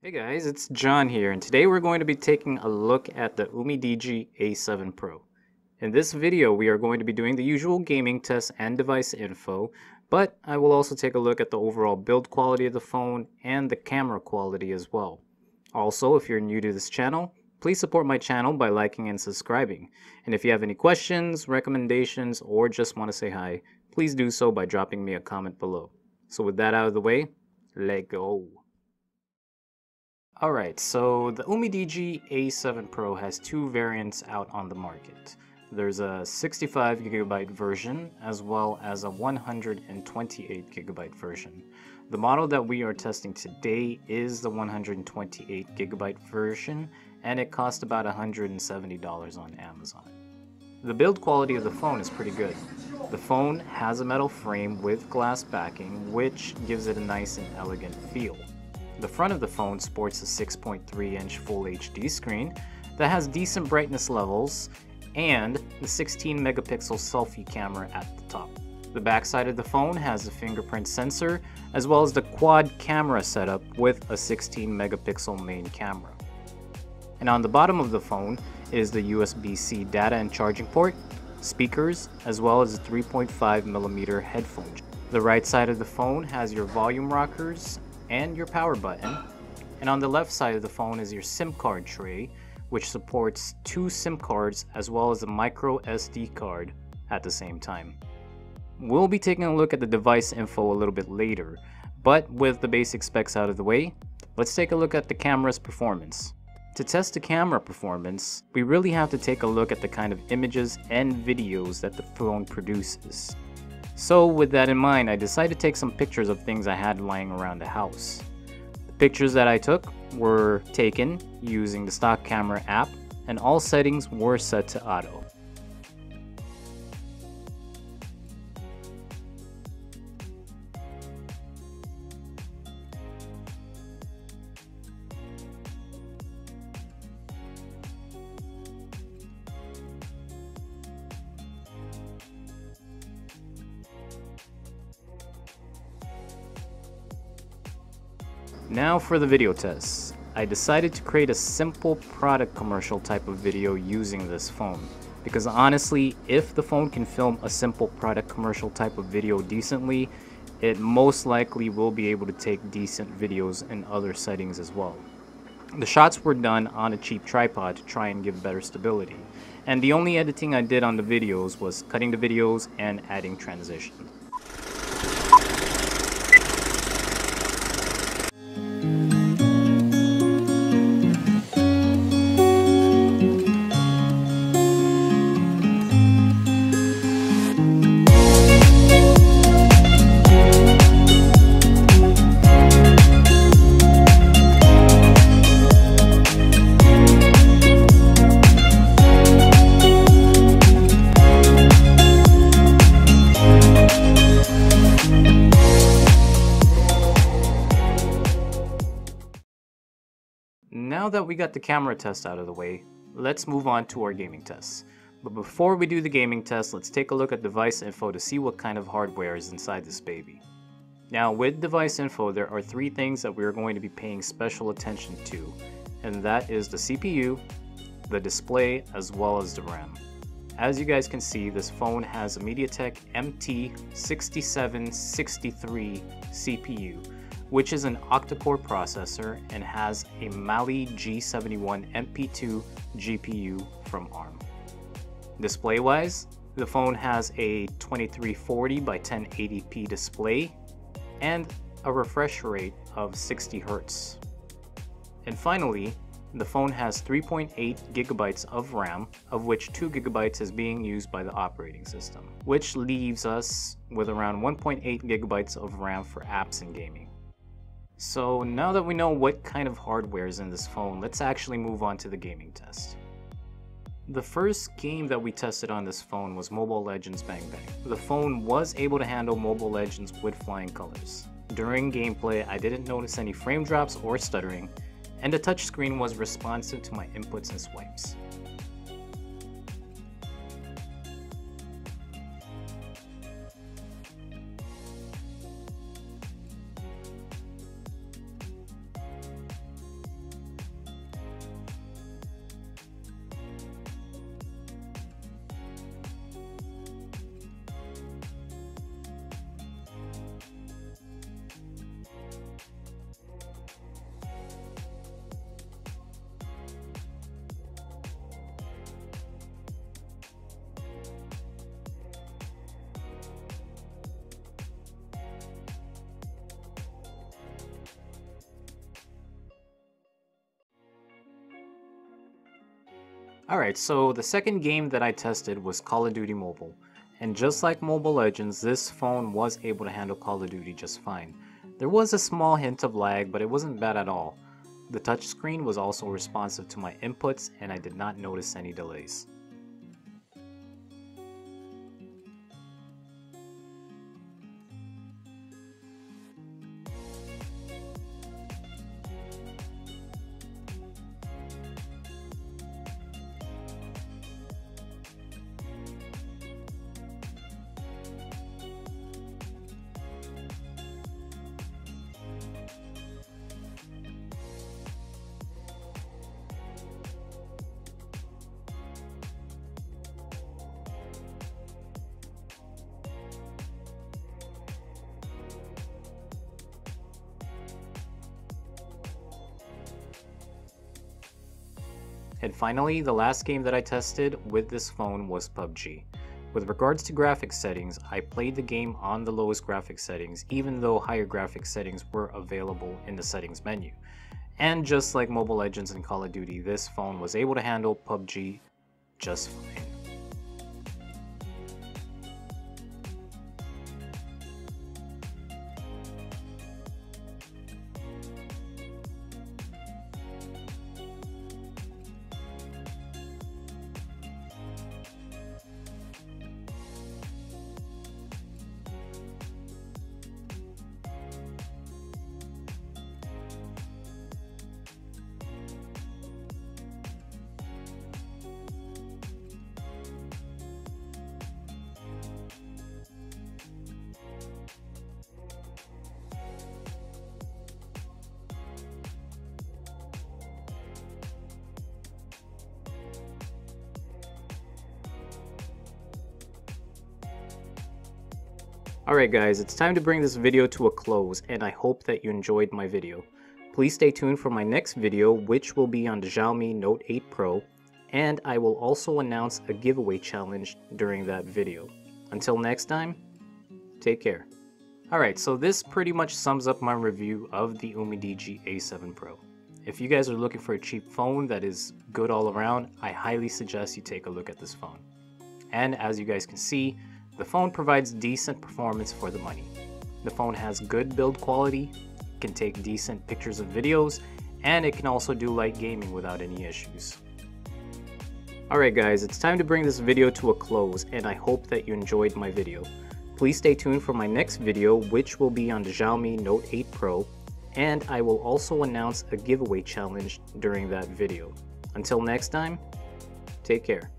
Hey guys, it's John here, and today we're going to be taking a look at the Umidigi A7 Pro. In this video, we are going to be doing the usual gaming tests and device info, but I will also take a look at the overall build quality of the phone and the camera quality as well. Also, if you're new to this channel, please support my channel by liking and subscribing. And if you have any questions, recommendations, or just want to say hi, please do so by dropping me a comment below. So with that out of the way, let's go. Alright, so the Umidigi A7 Pro has two variants out on the market. There's a 65GB version as well as a 128GB version. The model that we are testing today is the 128GB version, and it cost about $170 on Amazon. The build quality of the phone is pretty good. The phone has a metal frame with glass backing, which gives it a nice and elegant feel. The front of the phone sports a 6.3-inch Full HD screen that has decent brightness levels and the 16-megapixel selfie camera at the top. The backside of the phone has a fingerprint sensor as well as the quad camera setup with a 16-megapixel main camera. And on the bottom of the phone is the USB-C data and charging port, speakers, as well as a 3.5mm headphone jack. The right side of the phone has your volume rockers and your power button, and on the left side of the phone is your SIM card tray, which supports two SIM cards as well as a micro SD card at the same time. We'll be taking a look at the device info a little bit later, but with the basic specs out of the way, let's take a look at the camera's performance. To test the camera performance, we really have to take a look at the kind of images and videos that the phone produces. So with that in mind, I decided to take some pictures of things I had lying around the house. The pictures that I took were taken using the stock camera app, and all settings were set to auto. Now for the video tests. I decided to create a simple product commercial type of video using this phone, because honestly, if the phone can film a simple product commercial type of video decently, it most likely will be able to take decent videos in other settings as well. The shots were done on a cheap tripod to try and give better stability, and the only editing I did on the videos was cutting the videos and adding transitions. Now that we got the camera test out of the way, let's move on to our gaming tests. But before we do the gaming test, let's take a look at device info to see what kind of hardware is inside this baby. Now with device info, there are three things that we are going to be paying special attention to, and that is the CPU, the display, as well as the RAM. As you guys can see, this phone has a MediaTek MT6763 CPU, which is an octa-core processor and has a Mali G71 MP2 GPU from ARM. Display-wise, the phone has a 2340 by 1080p display and a refresh rate of 60Hz. And finally, the phone has 3.8GB of RAM, of which 2GB is being used by the operating system, which leaves us with around 1.8GB of RAM for apps and gaming. So now that we know what kind of hardware is in this phone, let's actually move on to the gaming test. The first game that we tested on this phone was Mobile Legends Bang Bang. The phone was able to handle Mobile Legends with flying colors. During gameplay, I didn't notice any frame drops or stuttering, and the touchscreen was responsive to my inputs and swipes. Alright, so the second game that I tested was Call of Duty Mobile. And just like Mobile Legends, this phone was able to handle Call of Duty just fine. There was a small hint of lag, but it wasn't bad at all. The touchscreen was also responsive to my inputs, and I did not notice any delays. And finally, the last game that I tested with this phone was PUBG. With regards to graphics settings, I played the game on the lowest graphics settings, even though higher graphics settings were available in the settings menu. And just like Mobile Legends and Call of Duty, this phone was able to handle PUBG just fine. Alright guys, it's time to bring this video to a close, and I hope that you enjoyed my video. Please stay tuned for my next video, which will be on the Xiaomi Note 8 Pro, and I will also announce a giveaway challenge during that video. Until next time, take care. Alright, so this pretty much sums up my review of the Umidigi A7 Pro. If you guys are looking for a cheap phone that is good all around, I highly suggest you take a look at this phone. And as you guys can see, the phone provides decent performance for the money. The phone has good build quality, can take decent pictures and videos, and it can also do light gaming without any issues. Alright guys, it's time to bring this video to a close, and I hope that you enjoyed my video. Please stay tuned for my next video, which will be on the Xiaomi Note 8 Pro, and I will also announce a giveaway challenge during that video. Until next time, take care.